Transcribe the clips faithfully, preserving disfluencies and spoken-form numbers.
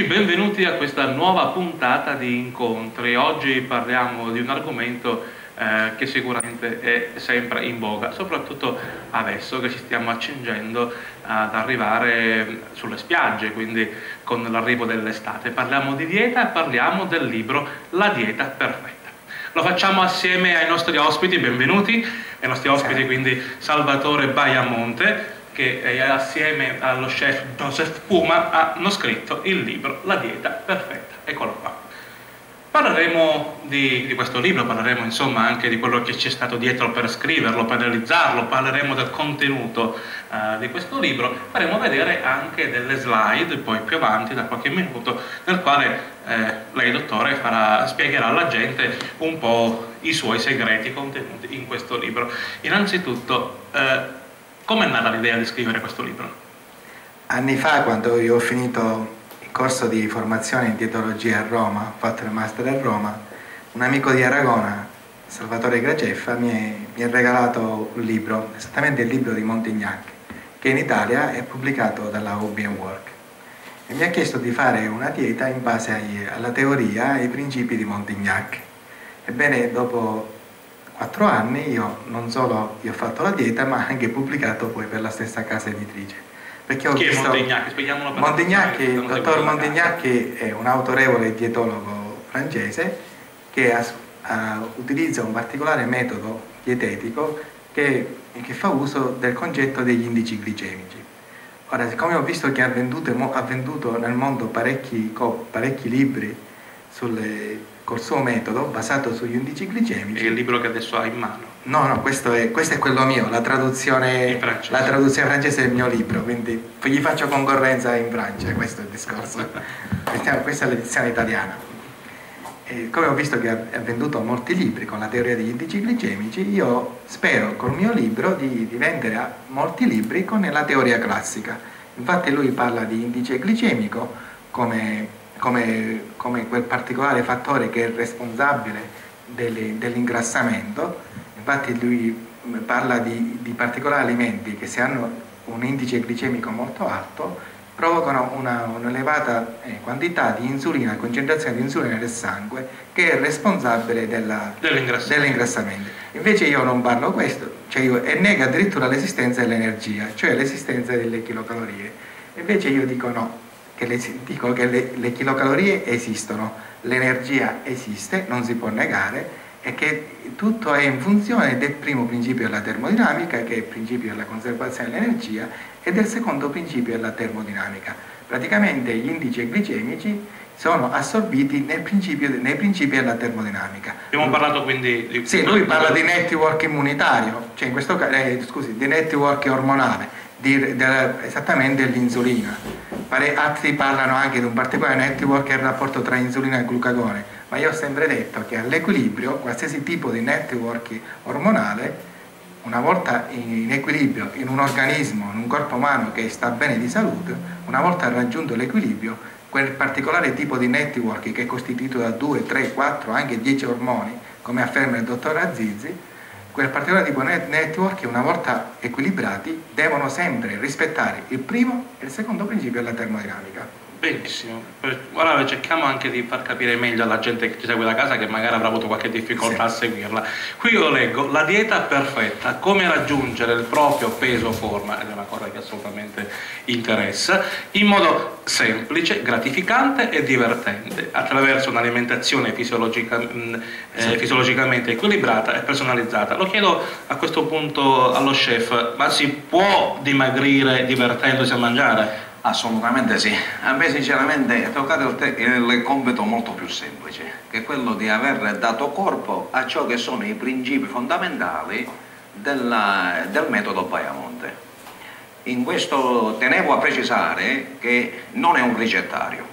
amici, benvenuti a questa nuova puntata di incontri. Oggi parliamo di un argomento eh, che sicuramente è sempre in voga, soprattutto adesso che ci stiamo accingendo ad arrivare sulle spiagge, quindi con l'arrivo dell'estate. Parliamo di dieta e parliamo del libro La dieta perfetta. Lo facciamo assieme ai nostri ospiti, benvenuti ai nostri ospiti, quindi Salvatore Baiamonte, che assieme allo chef Joseph Puma hanno scritto il libro La dieta perfetta. Eccolo qua. Parleremo di, di questo libro, parleremo insomma anche di quello che c'è stato dietro per scriverlo, per realizzarlo, parleremo del contenuto uh, di questo libro, faremo vedere anche delle slide poi più avanti da qualche minuto nel quale eh, lei, dottore, farà, spiegherà alla gente un po' i suoi segreti contenuti in questo libro. Innanzitutto, eh, come è nata l'idea di scrivere questo libro? Anni fa, quando io ho finito il corso di formazione in dietologia a Roma, ho fatto il master a Roma, un amico di Aragona, Salvatore Graceffa, mi, è, mi ha regalato un libro, esattamente il libro di Montignac, che in Italia è pubblicato dalla Hobby and Work, e mi ha chiesto di fare una dieta in base agli, alla teoria e ai principi di Montignac. Ebbene, dopo quattro anni io non solo io ho fatto la dieta, ma anche pubblicato poi per la stessa casa editrice, perché ho che visto Montignac, spieghiamolo per Montignac, il dottor Montignac è un autorevole dietologo francese che ha, ha, utilizza un particolare metodo dietetico che, che fa uso del concetto degli indici glicemici. Ora, siccome ho visto che ha venduto, ha venduto nel mondo parecchi, parecchi libri sulle col suo metodo basato sugli indici glicemici. È il libro che adesso ha in mano? No, no, questo è, questo è quello mio, la traduzione, francese. la traduzione francese è il mio libro, quindi gli faccio concorrenza in Francia, questo è il discorso. Questa è l'edizione italiana. E come ho visto che ha venduto molti libri con la teoria degli indici glicemici, io spero col mio libro di, di vendere a molti libri con la teoria classica. Infatti lui parla di indice glicemico come... Come, come quel particolare fattore che è responsabile dell'ingrassamento. Infatti lui parla di, di particolari alimenti che, se hanno un indice glicemico molto alto, provocano un'elevata un eh, quantità di insulina, concentrazione di insulina nel sangue, che è responsabile dell'ingrassamento. Dell Invece io non parlo questo, cioè io, e nega addirittura l'esistenza dell'energia, cioè l'esistenza delle chilocalorie. Invece io dico no. Che le, dico che le, le chilocalorie esistono, l'energia esiste, non si può negare, e che tutto è in funzione del primo principio della termodinamica, che è il principio della conservazione dell'energia, e del secondo principio della termodinamica. Praticamente gli indici glicemici sono assorbiti nel principio, nei principi della termodinamica. Abbiamo parlato quindi di... Sì, lui parla di network immunitario, cioè in questo caso, eh, scusi, di network ormonale, di, de, esattamente dell'insulina. Altri parlano anche di un particolare network che è il rapporto tra insulina e glucagone, ma io ho sempre detto che all'equilibrio, qualsiasi tipo di network ormonale, una volta in equilibrio in un organismo, in un corpo umano che sta bene di salute, una volta raggiunto l'equilibrio, quel particolare tipo di network che è costituito da due, tre, quattro, anche dieci ormoni, come afferma il dottor Azizi, quel particolare tipo di network, una volta equilibrati, devono sempre rispettare il primo e il secondo principio della termodinamica. Benissimo, ora cerchiamo anche di far capire meglio alla gente che ci segue da casa, che magari avrà avuto qualche difficoltà, sì, a seguirla. Qui io leggo La dieta perfetta, come raggiungere il proprio peso forma, ed è una cosa che assolutamente interessa, in modo semplice, gratificante e divertente, attraverso un'alimentazione fisiologica, mh, sì. eh, fisiologicamente equilibrata e personalizzata. Lo chiedo a questo punto allo chef, ma si può dimagrire divertendosi a mangiare? Assolutamente sì, a me sinceramente è toccato il, il compito molto più semplice, che è quello di aver dato corpo a ciò che sono i principi fondamentali della, del metodo Baiamonte. In questo tenevo a precisare che non è un ricettario,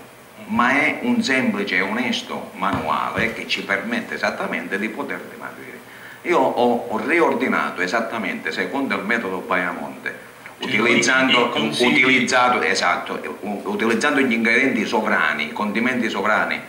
ma è un semplice e onesto manuale che ci permette esattamente di poter dimagrire. Io ho, ho riordinato esattamente secondo il metodo Baiamonte, Utilizzando, utilizzato, esatto, utilizzando gli ingredienti sovrani, i condimenti sovrani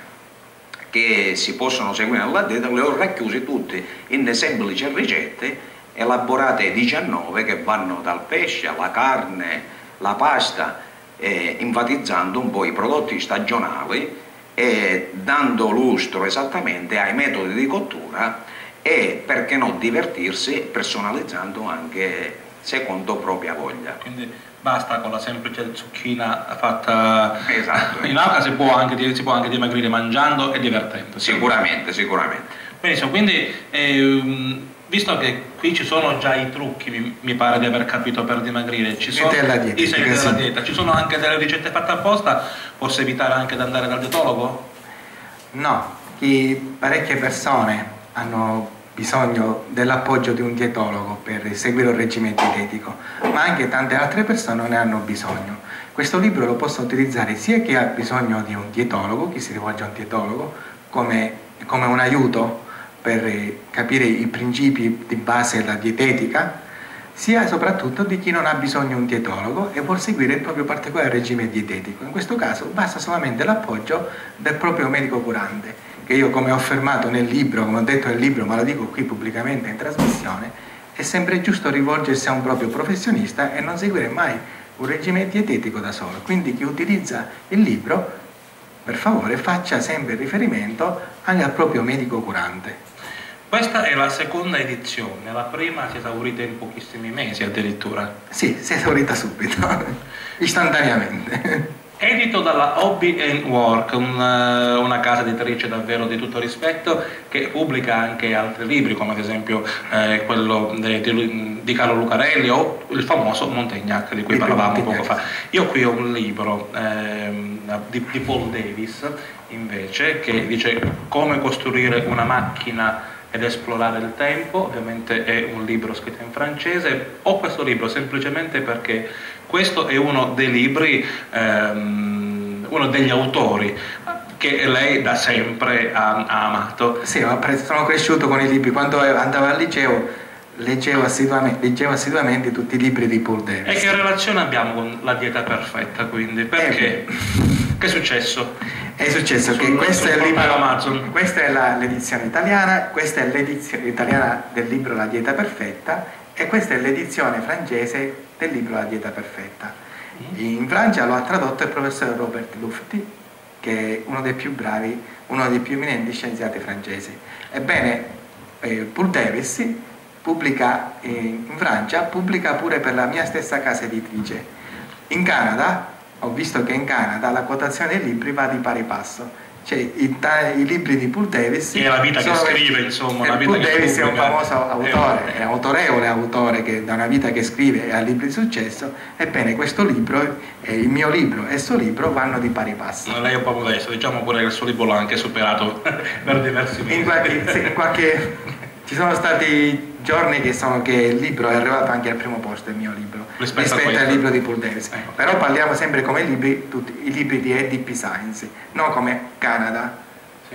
che si possono seguire alla dieta, li ho racchiusi tutti in semplici ricette, elaborate diciannove, che vanno dal pesce alla carne, la pasta, eh, enfatizzando un po' i prodotti stagionali e dando lustro esattamente ai metodi di cottura e, perché no, divertirsi personalizzando anche secondo propria voglia. Quindi basta con la semplice zucchina fatta esatto, in acqua, si può anche, si può anche dimagrire mangiando e divertendo. Sicuramente, sicuramente. Benissimo, quindi eh, visto che qui ci sono già i trucchi, mi, mi pare di aver capito, per dimagrire, ci sono della dieta, i segreti della dieta, ci sono anche delle ricette fatte apposta, posso evitare anche di andare dal dietologo? No, chi, parecchie persone hanno bisogno dell'appoggio di un dietologo per seguire un regime dietetico, ma anche tante altre persone ne hanno bisogno. Questo libro lo posso utilizzare sia chi ha bisogno di un dietologo, chi si rivolge a un dietologo, come, come un aiuto per capire i principi di base della dietetica, sia soprattutto di chi non ha bisogno di un dietologo e vuol seguire il proprio particolare regime dietetico. In questo caso basta solamente l'appoggio del proprio medico curante, che io, come ho affermato nel libro, come ho detto nel libro, ma lo dico qui pubblicamente in trasmissione, è sempre giusto rivolgersi a un proprio professionista e non seguire mai un regime dietetico da solo. Quindi chi utilizza il libro, per favore, faccia sempre riferimento anche al proprio medico curante. Questa è la seconda edizione, la prima si è esaurita in pochissimi mesi addirittura. Sì, si è esaurita subito, istantaneamente. Edito dalla Hobby and Work, una, una casa editrice davvero di tutto rispetto, che pubblica anche altri libri, come ad esempio eh, quello de, de, di Carlo Lucarelli o il famoso Montignac di cui e parlavamo poco fa. Io qui ho un libro eh, di, di Paul Davies, invece, che dice Come costruire una macchina ed esplorare il tempo. Ovviamente è un libro scritto in francese. Ho questo libro semplicemente perché questo è uno dei libri, ehm, uno degli autori che lei da sempre ha, ha amato. Sì, ma sono cresciuto con i libri. Quando andavo al liceo leggevo assiduamente, leggevo assiduamente tutti i libri di Paul Davies. E che relazione abbiamo con La dieta perfetta, quindi? Perché? Eh. Che è successo? È successo che questo è il libro, questa è l'edizione italiana, questa è l'edizione italiana del libro La dieta perfetta e questa è l'edizione francese del libro La dieta perfetta. In Francia lo ha tradotto il professor Robert Lufti, che è uno dei più bravi, uno dei più eminenti scienziati francesi. Ebbene, Paul Davies pubblica in Francia, pubblica pure per la mia stessa casa editrice. In Canada ho visto che in Canada la quotazione dei libri va di pari passo, cioè i, i libri di Paul Davies, che è la vita che scrive, insomma, la vita Paul che Davies pubblica. È un famoso autore, è un autorevole autore che da una vita che scrive e ha libri di successo. Ebbene, questo libro, eh, il mio libro e il suo libro vanno di pari passo. No, lei è un po' modesto, diciamo pure che il suo libro l'ha anche superato per diversi mesi. In qualche, se, in qualche, ci sono stati giorni che, sono, che il libro è arrivato anche al primo posto, il mio libro, rispetto, rispetto al libro di Paul Davies. Ecco. Però parliamo sempre come libri, tutti, i libri di E D P Science, non come Canada. Sì.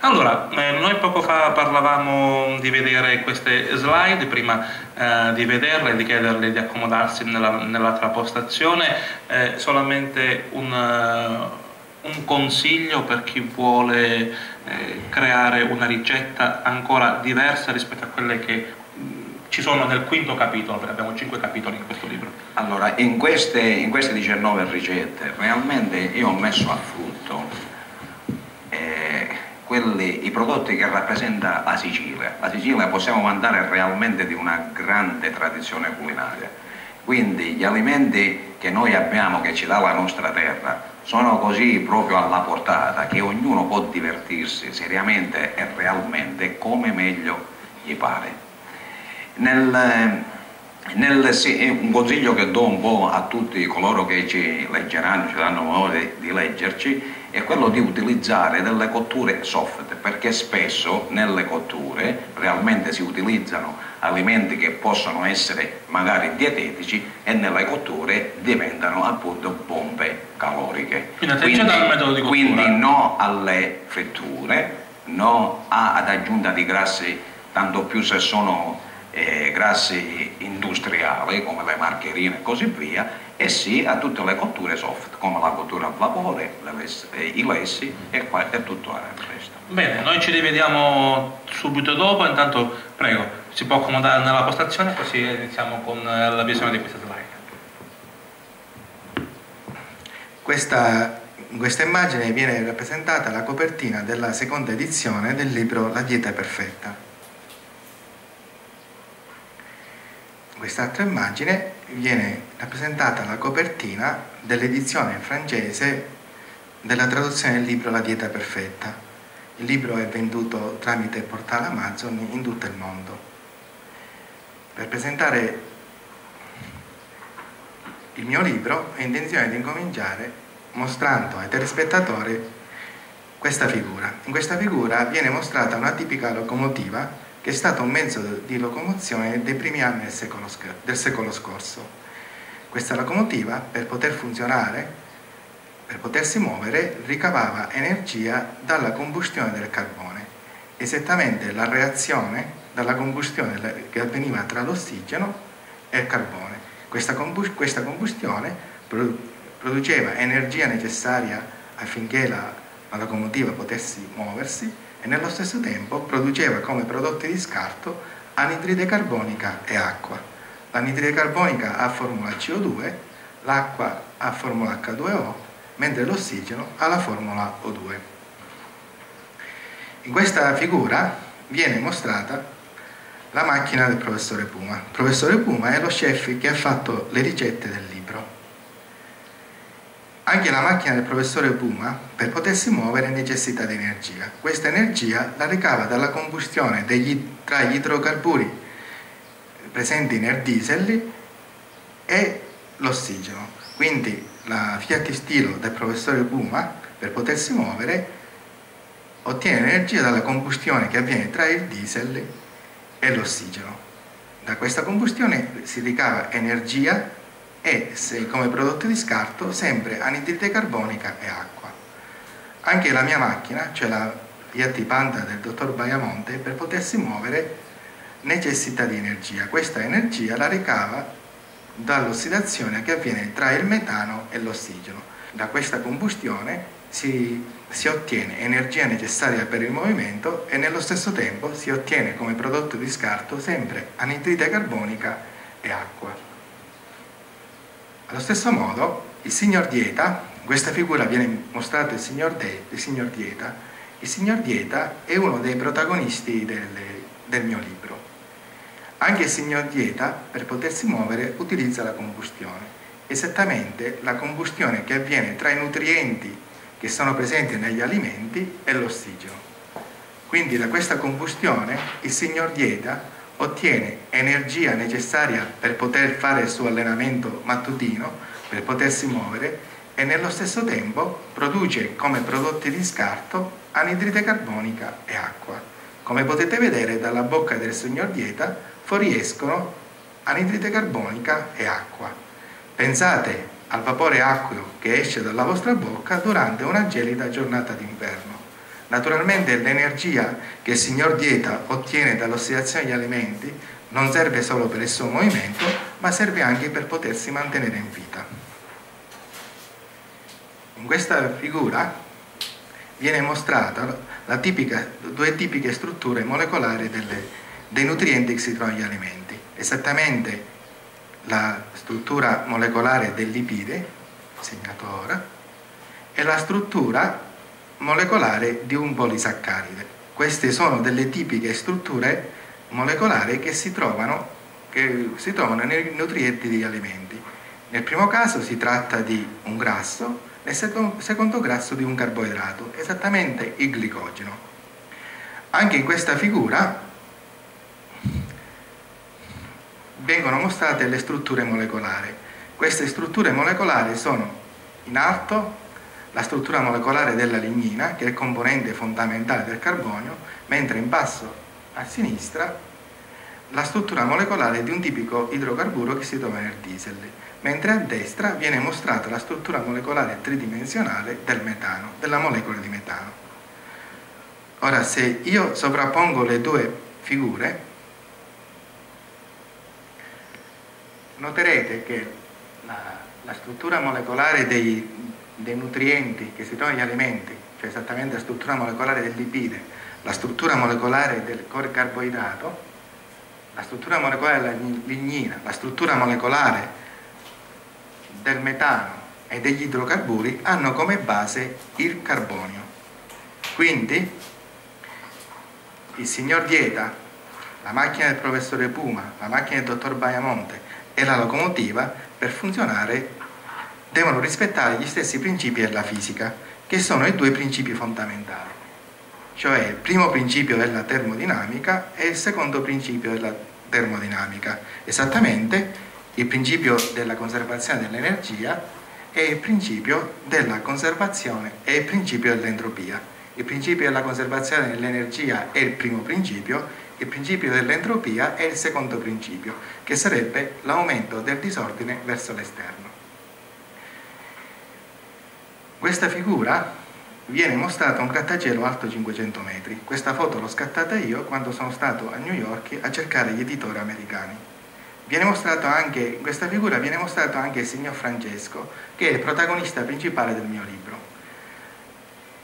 Allora, eh, noi poco fa parlavamo di vedere queste slide, prima eh, di vederle, di chiederle di accomodarsi nella, nell'altra postazione, eh, solamente un... Uh, un consiglio per chi vuole eh, creare una ricetta ancora diversa rispetto a quelle che mh, ci sono nel quinto capitolo, perché abbiamo cinque capitoli in questo libro. Allora, in queste, in queste diciannove ricette realmente io ho messo a frutto eh, quelli, i prodotti che rappresenta la Sicilia. La Sicilia possiamo vantare realmente di una grande tradizione culinaria, quindi gli alimenti che noi abbiamo, che ci dà la nostra terra, sono così proprio alla portata che ognuno può divertirsi seriamente e realmente come meglio gli pare. Nel, nel, sì, un consiglio che do un po' a tutti coloro che ci leggeranno, ci danno modo di, di leggerci, è quello di utilizzare delle cotture soft, perché spesso nelle cotture realmente si utilizzano alimenti che possono essere magari dietetici e nelle cotture diventano appunto bombe caloriche. Quindi, quindi, quindi no alle fritture, no a, ad aggiunta di grassi, tanto più se sono eh, grassi industriali come le margherine e così via, e sì a tutte le cotture soft come la cottura a vapore, i lessi e, e tutto il resto. Bene, noi ci rivediamo subito dopo, intanto prego, si può accomodare nella postazione così iniziamo con la visione di questa slide. Questa, in questa immagine viene rappresentata la copertina della seconda edizione del libro La dieta perfetta. In quest'altra immagine viene rappresentata la copertina dell'edizione francese della traduzione del libro La dieta perfetta. Il libro è venduto tramite il portale Amazon in tutto il mondo. Per presentare il mio libro ho intenzione di incominciare mostrando ai telespettatori questa figura. In questa figura viene mostrata una tipica locomotiva che è stato un mezzo di locomozione dei primi anni del secolo, del secolo scorso. Questa locomotiva, per poter funzionare, per potersi muovere, ricavava energia dalla combustione del carbone, esattamente la reazione dalla combustione che avveniva tra l'ossigeno e il carbone. Questa combustione produceva energia necessaria affinché la, la locomotiva potesse muoversi e nello stesso tempo produceva come prodotti di scarto anidride carbonica e acqua. L'anidride carbonica ha formula C O due, l'acqua ha formula H due O, mentre l'ossigeno ha la formula O due. In questa figura viene mostrata la macchina del professore Puma. Il professore Puma è lo chef che ha fatto le ricette del libro. Anche la macchina del professore Puma, per potersi muovere, necessita di energia. Questa energia la ricava dalla combustione degli, tra gli idrocarburi presenti nel diesel e l'ossigeno. Quindi la Fiat Stilo del professore Puma, per potersi muovere, ottiene energia dalla combustione che avviene tra il diesel e l'ossigeno. Da questa combustione si ricava energia e, come prodotto di scarto, sempre anidride carbonica e acqua. Anche la mia macchina, cioè la Fiat Panda del dottor Baiamonte, per potersi muovere necessita di energia. Questa energia la ricava dall'ossidazione che avviene tra il metano e l'ossigeno. Da questa combustione si, si ottiene energia necessaria per il movimento e nello stesso tempo si ottiene come prodotto di scarto sempre anidride carbonica e acqua. Allo stesso modo il signor Dieta, in questa figura viene mostrato il signor, De, il signor Dieta, il signor Dieta è uno dei protagonisti del, del mio libro. Anche il signor Dieta, per potersi muovere, utilizza la combustione. Esattamente la combustione che avviene tra i nutrienti che sono presenti negli alimenti e l'ossigeno. Quindi da questa combustione il signor Dieta ottiene energia necessaria per poter fare il suo allenamento mattutino, per potersi muovere, e nello stesso tempo produce come prodotti di scarto anidride carbonica e acqua. Come potete vedere, dalla bocca del signor Dieta fuoriescono anidride carbonica e acqua. Pensate al vapore acqueo che esce dalla vostra bocca durante una gelida giornata d'inverno. Naturalmente l'energia che il signor Dieta ottiene dall'ossidazione degli alimenti non serve solo per il suo movimento, ma serve anche per potersi mantenere in vita. In questa figura viene mostrata la tipica, due tipiche strutture molecolari delle, dei nutrienti che si trovano negli alimenti. Esattamente la struttura molecolare del lipide, segnato ora, e la struttura molecolare di un polisaccaride. Queste sono delle tipiche strutture molecolari che si trovano, che si trovano nei nutrienti degli alimenti. Nel primo caso si tratta di un grasso, e secondo, secondo grasso di un carboidrato, esattamente il glicogeno. Anche in questa figura vengono mostrate le strutture molecolari. Queste strutture molecolari sono in alto la struttura molecolare della lignina, che è il componente fondamentale del carbonio, mentre in basso a sinistra la struttura molecolare di un tipico idrocarburo che si trova nel diesel, mentre a destra viene mostrata la struttura molecolare tridimensionale del metano, della molecola di metano. Ora, se io sovrappongo le due figure, noterete che la, la struttura molecolare dei, dei nutrienti che si trovano negli alimenti, cioè esattamente la struttura molecolare del lipide, la struttura molecolare del carboidrato, la struttura molecolare della lignina, la struttura molecolare del metano e degli idrocarburi hanno come base il carbonio. Quindi il signor Dieta, la macchina del professore Puma, la macchina del dottor Baiamonte e la locomotiva, per funzionare devono rispettare gli stessi principi della fisica, che sono i due principi fondamentali, cioè il primo principio della termodinamica e il secondo principio della termodinamica, esattamente il principio della conservazione dell'energia e il principio della conservazione e il principio dell'entropia. Il principio della conservazione dell'energia è il primo principio, il principio dell'entropia è il secondo principio, che sarebbe l'aumento del disordine verso l'esterno. Questa figura viene mostrata a un grattacielo alto cinquecento metri. Questa foto l'ho scattata io quando sono stato a New York a cercare gli editori americani. Viene mostrato anche, in questa figura viene mostrato anche il signor Francesco, che è il protagonista principale del mio libro.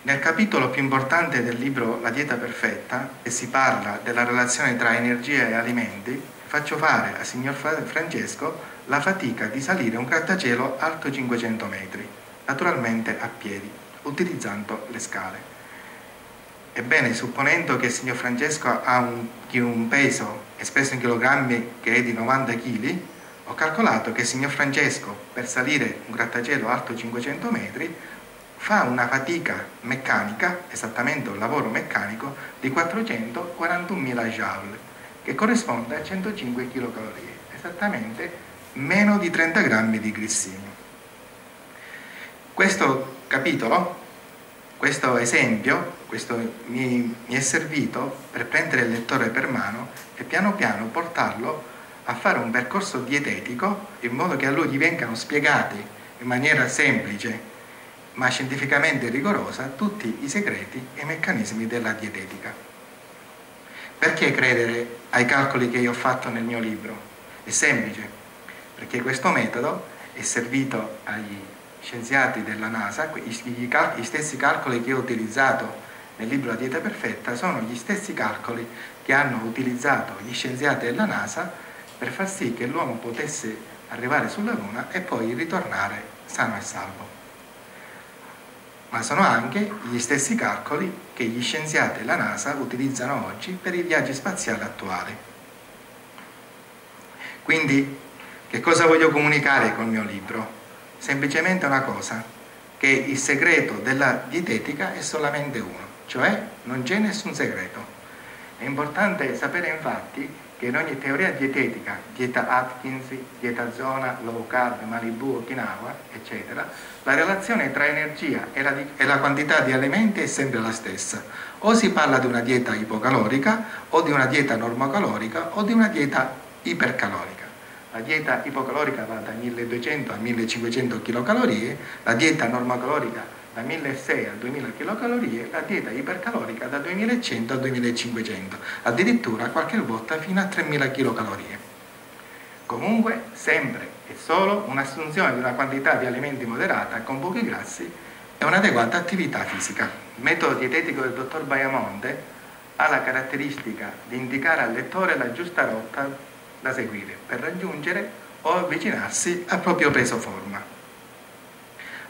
Nel capitolo più importante del libro La dieta perfetta, e si parla della relazione tra energia e alimenti, faccio fare al signor Francesco la fatica di salire un grattacielo alto cinquecento metri. Naturalmente a piedi, utilizzando le scale. Ebbene, supponendo che il signor Francesco ha un, un peso espresso in chilogrammi che è di novanta chili, ho calcolato che il signor Francesco, per salire un grattacielo alto cinquecento metri, fa una fatica meccanica, esattamente un lavoro meccanico, di quattrocentoquarantunomila joule, che corrisponde a centocinque chilocalorie, esattamente meno di trenta grammi di grissini. Questo capitolo, questo esempio, questo mi, mi è servito per prendere il lettore per mano e piano piano portarlo a fare un percorso dietetico, in modo che a lui gli vengano spiegati in maniera semplice ma scientificamente rigorosa tutti i segreti e i meccanismi della dietetica. Perché credere ai calcoli che io ho fatto nel mio libro? È semplice, perché questo metodo è servito agli scienziati della NASA. Gli stessi calcoli che ho utilizzato nel libro La dieta perfetta sono gli stessi calcoli che hanno utilizzato gli scienziati della NASA per far sì che l'uomo potesse arrivare sulla Luna e poi ritornare sano e salvo. Ma sono anche gli stessi calcoli che gli scienziati della NASA utilizzano oggi per i viaggi spaziali attuali. Quindi, che cosa voglio comunicare col mio libro? Semplicemente una cosa, che il segreto della dietetica è solamente uno, cioè non c'è nessun segreto. È importante sapere infatti che in ogni teoria dietetica, dieta Atkins, dieta zona, low carb, Malibu, Okinawa, eccetera, la relazione tra energia e la, e la quantità di alimenti è sempre la stessa. O si parla di una dieta ipocalorica, o di una dieta normocalorica, o di una dieta ipercalorica. La dieta ipocalorica va da milleduecento a millecinquecento chilocalorie, la dieta normocalorica da milleseicento a duemila chilocalorie, la dieta ipercalorica da duemilacento a duemilacinquecento, addirittura qualche volta fino a tremila chilocalorie. Comunque, sempre e solo un'assunzione di una quantità di alimenti moderata con pochi grassi e un'adeguata attività fisica. Il metodo dietetico del dottor Baiamonte ha la caratteristica di indicare al lettore la giusta rotta da seguire per raggiungere o avvicinarsi al proprio peso forma.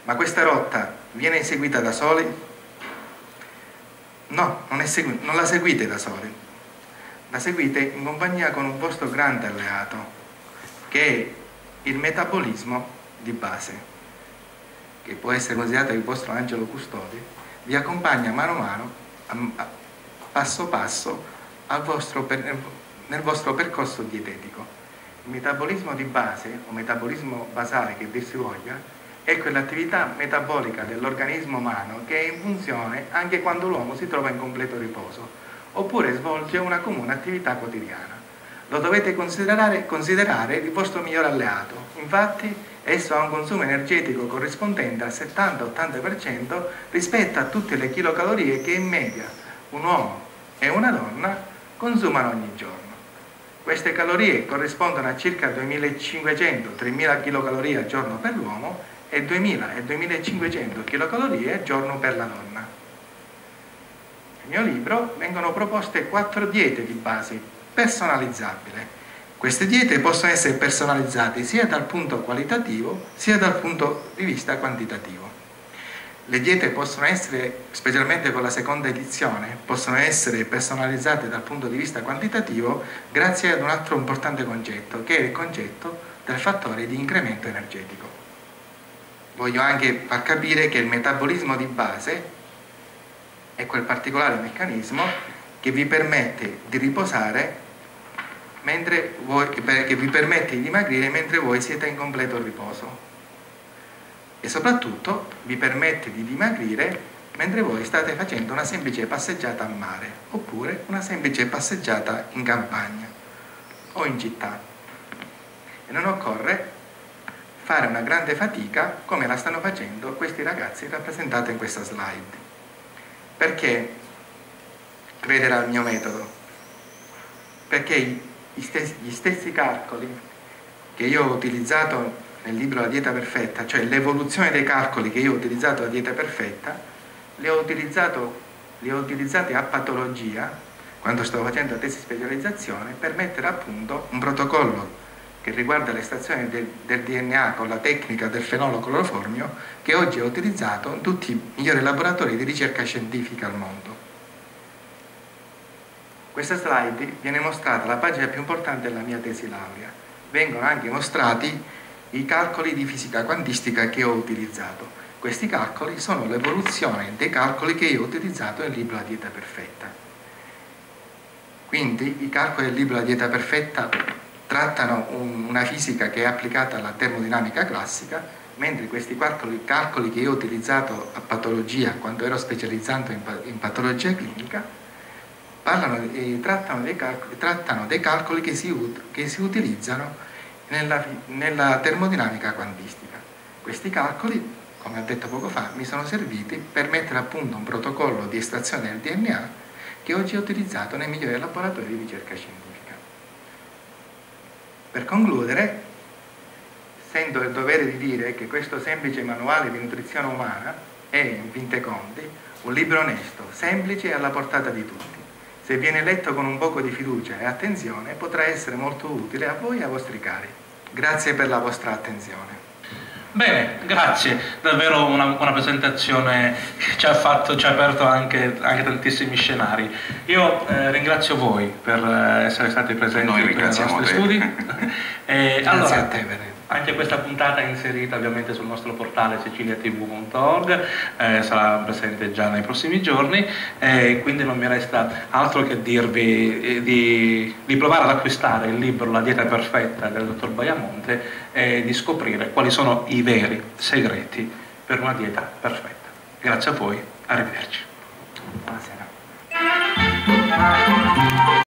Ma questa rotta viene eseguita da soli? No, non, è segui non la seguite da soli, la seguite in compagnia con un vostro grande alleato, che è il metabolismo di base, che può essere considerato il vostro angelo custode. Vi accompagna mano a mano, a a passo passo, al vostro nel vostro percorso dietetico. Il metabolismo di base, o metabolismo basale che dir si voglia, è quell'attività metabolica dell'organismo umano che è in funzione anche quando l'uomo si trova in completo riposo, oppure svolge una comune attività quotidiana. Lo dovete considerare, considerare il vostro miglior alleato, infatti esso ha un consumo energetico corrispondente al settanta ottanta per cento rispetto a tutte le chilocalorie che in media un uomo e una donna consumano ogni giorno. Queste calorie corrispondono a circa duemilacinquecento tremila chilocalorie al giorno per l'uomo e duemila e duemilacinquecento chilocalorie al giorno per la donna. Nel mio libro vengono proposte quattro diete di base personalizzabili, Queste diete possono essere personalizzate sia dal punto qualitativo sia dal punto di vista quantitativo. Le diete possono essere, specialmente con la seconda edizione, possono essere personalizzate dal punto di vista quantitativo grazie ad un altro importante concetto, che è il concetto del fattore di incremento energetico. Voglio anche far capire che il metabolismo di base è quel particolare meccanismo che vi permette di riposare mentre voi, che vi permette di dimagrire mentre voi siete in completo riposo, e soprattutto vi permette di dimagrire mentre voi state facendo una semplice passeggiata a mare oppure una semplice passeggiata in campagna o in città, e non occorre fare una grande fatica come la stanno facendo questi ragazzi rappresentati in questa slide. Perché credere al mio metodo? Perché gli stessi, gli stessi calcoli che io ho utilizzato nel libro La dieta perfetta, cioè l'evoluzione dei calcoli che io ho utilizzato La dieta perfetta, li ho, utilizzato, li ho utilizzati a patologia quando stavo facendo la tesi di specializzazione per mettere a punto un protocollo che riguarda l'estrazione del, del D N A con la tecnica del fenolo cloroformio, che oggi è utilizzato in tutti i migliori laboratori di ricerca scientifica al mondo. Questa slide viene mostrata la pagina più importante della mia tesi laurea. Vengono anche mostrati i calcoli di fisica quantistica che ho utilizzato. Questi calcoli sono l'evoluzione dei calcoli che io ho utilizzato nel libro La dieta perfetta. Quindi i calcoli del libro La dieta perfetta trattano un, una fisica che è applicata alla termodinamica classica, mentre questi calcoli, calcoli che io ho utilizzato a patologia quando ero specializzato in, in patologia clinica parlano, eh, trattano, dei calcoli, trattano dei calcoli che si, che si utilizzano nella, nella termodinamica quantistica. Questi calcoli, come ho detto poco fa, mi sono serviti per mettere a punto un protocollo di estrazione del D N A che oggi è utilizzato nei migliori laboratori di ricerca scientifica. Per concludere, sento il dovere di dire che questo semplice manuale di nutrizione umana è, in fin dei conti, un libro onesto, semplice e alla portata di tutti. Se viene letto con un poco di fiducia e attenzione, potrà essere molto utile a voi e ai vostri cari. Grazie per la vostra attenzione. Bene, grazie, davvero una, una presentazione ci ha fatto, ci ha aperto anche, anche tantissimi scenari. Io eh, ringrazio voi per essere stati presenti nei nostri studi. E, grazie allora, a te, Benedetto. Anche questa puntata è inserita ovviamente sul nostro portale sicilia t v punto org, eh, sarà presente già nei prossimi giorni, eh, quindi non mi resta altro che dirvi eh, di, di provare ad acquistare il libro La dieta perfetta del dottor Baiamonte e eh, di scoprire quali sono i veri segreti per una dieta perfetta. Grazie a voi, arrivederci.